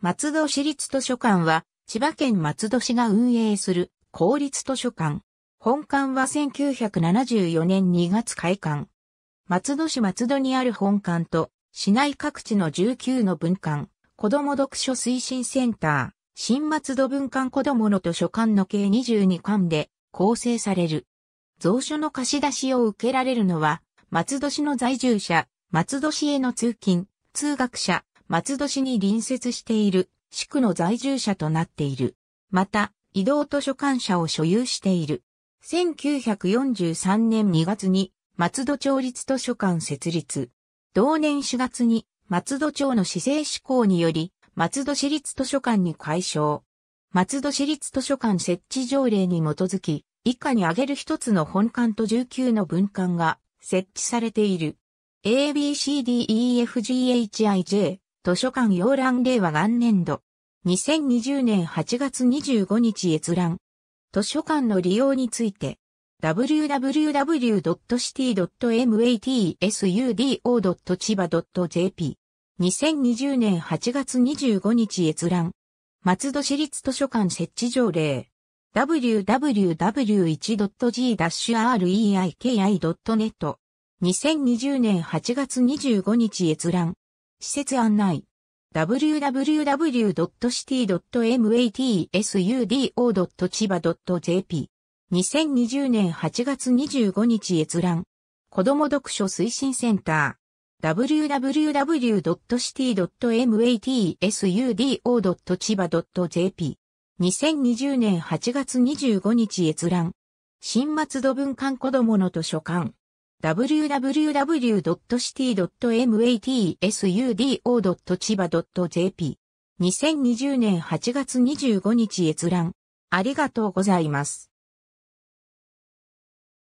松戸市立図書館は、千葉県松戸市が運営する公立図書館。本館は1974年2月開館。松戸市松戸にある本館と、市内各地の19の分館、子ども読書推進センター、新松戸分館こどもの図書館の計22館で構成される。蔵書の貸し出しを受けられるのは、松戸市の在住者、松戸市への通勤、通学者、松戸市に隣接している市区の在住者となっている。また、移動図書館舎を所有している。1943年2月に松戸町立図書館設立。同年4月に松戸町の市政施行により松戸市立図書館に改称。松戸市立図書館設置条例に基づき、以下に挙げる1つの本館と19の分館が設置されている。ABCDEFGHIJ 図書館要覧令和元年度。2020年8月25日閲覧。図書館の利用について、www.city.matsudo.chiba.jp 2020年8月25日閲覧。松戸市立図書館設置条例。www.g-reiki.net 2020年8月25日閲覧。施設案内。www.city.matsudo.chiba.jp 2020年8月25日閲覧。子ども読書推進センター。www.city.matsudo.chiba.jp 2020年8月25日閲覧。新松戸分館こどもの図書館。www.city.matsudo.chiba.jp 2020年8月25日閲覧。ありがとうございます。